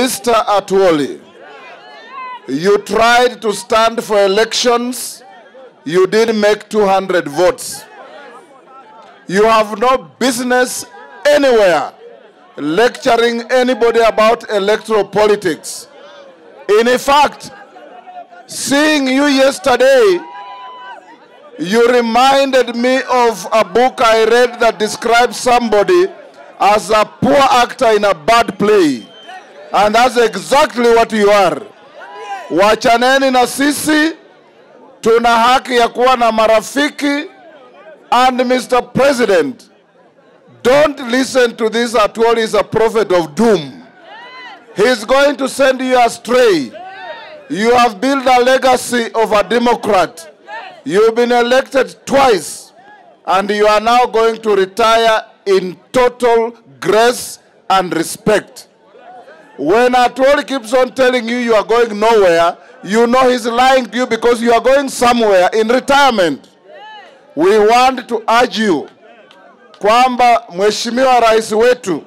Mr. Atwoli, you tried to stand for elections. You didn't make 200 votes. You have no business anywhere lecturing anybody about electoral politics. In fact, seeing you yesterday, you reminded me of a book I read that describes somebody as a poor actor in a bad play. And that's exactly what you are. Wachaneni na sisi, tuna haki ya kuwa na marafiki. And Mr. President, don't listen to this Atwoli is a prophet of doom. He's going to send you astray. You have built a legacy of a Democrat. You've been elected twice, and you are now going to retire in total grace and respect. When Atwoli keeps on telling you you are going nowhere, you know he's lying to you because you are going somewhere in retirement. We want to urge you kwamba mheshimiwa rais wetu,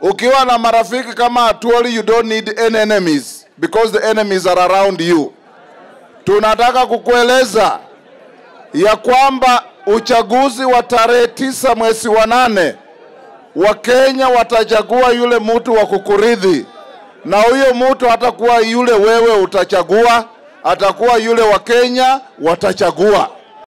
ukiwa na marafiki kama Atwoli, you don't need any enemies because the enemies are around you. Tunataka kukueleza ya kwamba uchaguzi wa tarehe 9 mwezi wa 8 Wakenya watachagua yule mtu wa kukuridhi, na huyo mtu hatakuwa yule wewe utachagua, atakuwa yule Wakenya watachagua.